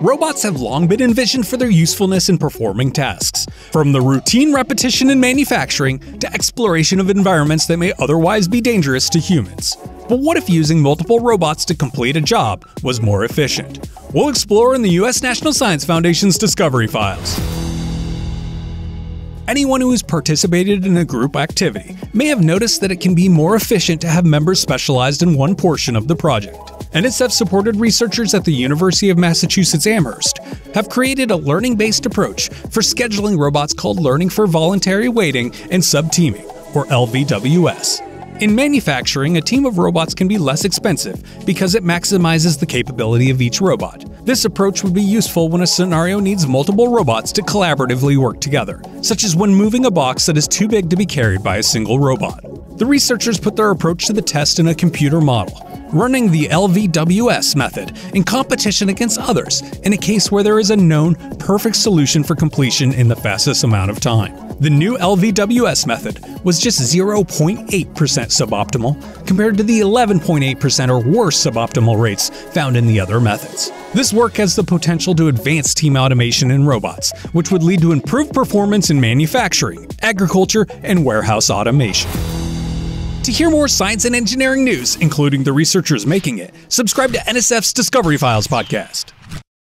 Robots have long been envisioned for their usefulness in performing tasks, from the routine repetition in manufacturing to exploration of environments that may otherwise be dangerous to humans. But what if using multiple robots to complete a job was more efficient? We'll explore in the U.S. National Science Foundation's Discovery Files. Anyone who has participated in a group activity may have noticed that it can be more efficient to have members specialized in one portion of the project. NSF-supported researchers at the University of Massachusetts Amherst have created a learning-based approach for scheduling robots called Learning for Voluntary Waiting and Subteaming, or LVWS. In manufacturing, a team of robots can be less expensive because it maximizes the capability of each robot. This approach would be useful when a scenario needs multiple robots to collaboratively work together, such as when moving a box that is too big to be carried by a single robot. The researchers put their approach to the test in a computer model, running the LVWS method in competition against others in a case where there is a known, perfect solution for completion in the fastest amount of time. The new LVWS method was just 0.8% suboptimal compared to the 11.8% or worse suboptimal rates found in the other methods. This work has the potential to advance team automation in robots, which would lead to improved performance in manufacturing, agriculture, and warehouse automation. To hear more science and engineering news, including the researchers making it, subscribe to NSF's Discovery Files podcast.